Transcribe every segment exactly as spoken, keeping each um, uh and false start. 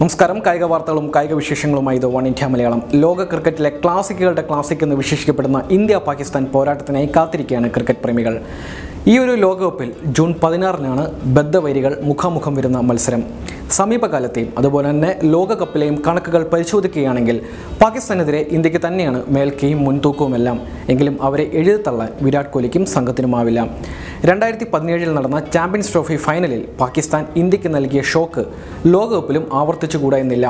നമസ്കാരം, കായിക വാർത്തകളും കായിക വിശേഷങ്ങളുമായി ഇത് വൺ ഇന്ത്യ മലയാളം. ലോക ക്രിക്കറ്റിലെ ക്ലാസിക്കുകളുടെ ക്ലാസിക് എന്ന് വിശേഷിക്കപ്പെടുന്ന ഇന്ത്യ പാകിസ്ഥാൻ പോരാട്ടത്തിനായി കാത്തിരിക്കുകയാണ് ക്രിക്കറ്റ് പ്രേമികൾ. ഈ ഒരു ലോകകപ്പിൽ ജൂൺ പതിനാറിനാണ് ബദ്ധവൈരികൾ മുഖാമുഖം വരുന്ന മത്സരം. സമീപകാലത്തെയും അതുപോലെ തന്നെ ലോകകപ്പിലെയും കണക്കുകൾ പരിശോധിക്കുകയാണെങ്കിൽ പാകിസ്ഥാനെതിരെ ഇന്ത്യക്ക് തന്നെയാണ് മേൽക്കയും മുൻതൂക്കവുമെല്ലാം. എങ്കിലും അവരെ എഴുതിത്തള്ളാൻ വിരാട് കോഹ്ലിക്കും സംഘത്തിനുമാവില്ല. രണ്ടായിരത്തി പതിനേഴിൽ നടന്ന ചാമ്പ്യൻസ് ട്രോഫി ഫൈനലിൽ പാകിസ്ഥാൻ ഇന്ത്യക്ക് നൽകിയ ഷോക്ക് ലോകകപ്പിലും ആവർത്തിച്ചുകൂടാ എന്നില്ല.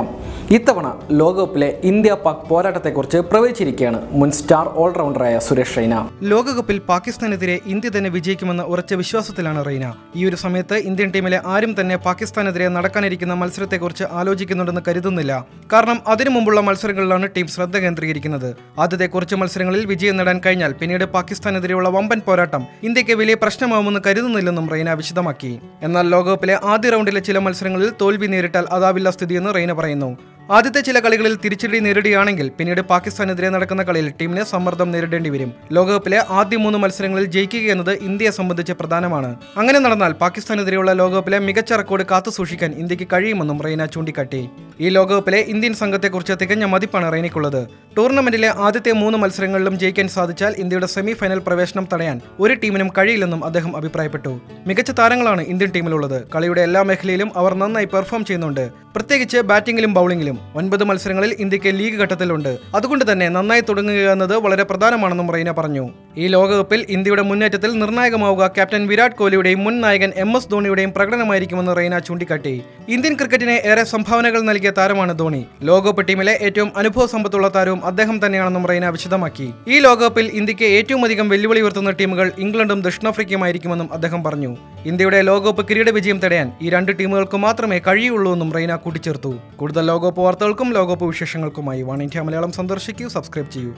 ഇത്തവണ ലോകകപ്പിലെ ഇന്ത്യ പാക് പോരാട്ടത്തെക്കുറിച്ച് പ്രവചിച്ചിരിക്കുകയാണ് മുൻ സ്റ്റാർ ഓൾറൗണ്ടറായ സുരേഷ് റെയ്ന. ലോകകപ്പിൽ പാകിസ്ഥാനെതിരെ ഇന്ത്യ തന്നെ വിജയിക്കുമെന്ന ഉറച്ച വിശ്വാസത്തിലാണ് റെയ്ന. ഈ ഒരു സമയത്ത് ഇന്ത്യൻ ടീമിലെ ആരും തന്നെ പാകിസ്ഥാനെതിരെ നടക്കാനിരിക്കുന്ന മത്സരത്തെക്കുറിച്ച് ആലോചിക്കുന്നുണ്ടെന്ന് കരുതുന്നില്ല. കാരണം അതിനു മുമ്പുള്ള മത്സരങ്ങളിലാണ് ടീം ശ്രദ്ധ കേന്ദ്രീകരിക്കുന്നത്. ആദ്യത്തെ കുറച്ച് മത്സരങ്ങളിൽ വിജയം നേടാൻ കഴിഞ്ഞാൽ പിന്നീട് പാകിസ്ഥാനെതിരെയുള്ള വമ്പൻ പോരാട്ടം ഇന്ത്യക്ക് വലിയ പ്രശ്നമാവുമെന്ന് കരുതുന്നില്ലെന്നും റെയ്ന വിശദമാക്കി. എന്നാൽ ലോകകപ്പിലെ ആദ്യ റൗണ്ടിലെ ചില മത്സരങ്ങളിൽ തോൽവി നേരിട്ടാൽ അതാവില്ല സ്ഥിതിയെന്ന് റെയ്ന പറയുന്നു. ആദ്യത്തെ ചില കളികളിൽ തിരിച്ചടി നേരിടുകയാണെങ്കിൽ പിന്നീട് പാകിസ്ഥാനെതിരെ നടക്കുന്ന കളിയിൽ ടീമിന് സമ്മർദ്ദം നേരിടേണ്ടി വരും. ലോകകപ്പിലെ ആദ്യ മൂന്ന് മത്സരങ്ങളിൽ ജയിക്കുക എന്നത് ഇന്ത്യയെ സംബന്ധിച്ച് പ്രധാനമാണ്. അങ്ങനെ നടന്നാൽ പാകിസ്ഥാനെതിരെയുള്ള ലോകകപ്പിലെ മികച്ച റെക്കോർഡ് കാത്തുസൂക്ഷിക്കാൻ ഇന്ത്യക്ക് കഴിയുമെന്നും റെയ്ന ചൂണ്ടിക്കാട്ടി. ഈ ലോകകപ്പിലെ ഇന്ത്യൻ സംഘത്തെക്കുറിച്ച് തികഞ്ഞ മതിപ്പാണ് റെയ്നയ്ക്കുള്ളത്. ടൂർണമെന്റിലെ ആദ്യത്തെ മൂന്ന് മത്സരങ്ങളിലും ജയിക്കാൻ സാധിച്ചാൽ ഇന്ത്യയുടെ സെമി ഫൈനൽ പ്രവേശനം തടയാൻ ഒരു ടീമിനും കഴിയില്ലെന്നും അദ്ദേഹം അഭിപ്രായപ്പെട്ടു. മികച്ച താരങ്ങളാണ് ഇന്ത്യൻ ടീമിലുള്ളത്. കളിയുടെ എല്ലാ മേഖലയിലും അവർ നന്നായി പെർഫോം ചെയ്യുന്നുണ്ട്. പ്രത്യേകിച്ച് ബാറ്റിംഗിലും ബൗളിംഗിലും. ഒൻപത് മത്സരങ്ങളിൽ ഇന്ത്യക്ക് ലീഗ് ഘട്ടത്തിലുണ്ട്. അതുകൊണ്ട് തന്നെ നന്നായി തുടങ്ങുക എന്നത് വളരെ പ്രധാനമാണെന്നും റെയ്ന പറഞ്ഞു. ഈ ലോകകപ്പിൽ ഇന്ത്യയുടെ മുന്നേറ്റത്തിൽ നിർണായകമാവുക ക്യാപ്റ്റൻ വിരാട് കോഹ്ലിയുടെയും മുൻ നായകൻ എം എസ് ധോണിയുടെയും പ്രകടനമായിരിക്കുമെന്ന് റെയ്ന ചൂണ്ടിക്കാട്ടി. ഇന്ത്യൻ ക്രിക്കറ്റിന് ഏറെ സംഭാവനകൾ നൽകിയ താരമാണ് ധോണി. ലോകകപ്പ് ടീമിലെ ഏറ്റവും അനുഭവ സമ്പത്തുള്ള താരവും അദ്ദേഹം തന്നെയാണെന്നും റെയ്ന വിശദമാക്കി. ഈ ലോകകപ്പിൽ ഇന്ത്യക്ക് ഏറ്റവും അധികം വെല്ലുവിളി ഉയർത്തുന്ന ടീമുകൾ ഇംഗ്ലണ്ടും ദക്ഷിണാഫ്രിക്കയുമായിരിക്കുമെന്നും അദ്ദേഹം പറഞ്ഞു. ഇന്ത്യയുടെ ലോകകപ്പ് കിരീട വിജയം തടയാൻ ഈ രണ്ട് ടീമുകൾക്ക് മാത്രമേ കഴിയുള്ളൂവെന്നും റെയ്ന കൂട്ടിച്ചേർത്തു. കൂടുതൽ ലോകകപ്പ് വാർത്തകൾക്കും ലോകകപ്പ് വിശേഷങ്ങൾക്കുമായി വൺ ഇന്ത്യ മലയാളം സന്ദർശിക്കൂ, സബ്സ്ക്രൈബ് ചെയ്യൂ.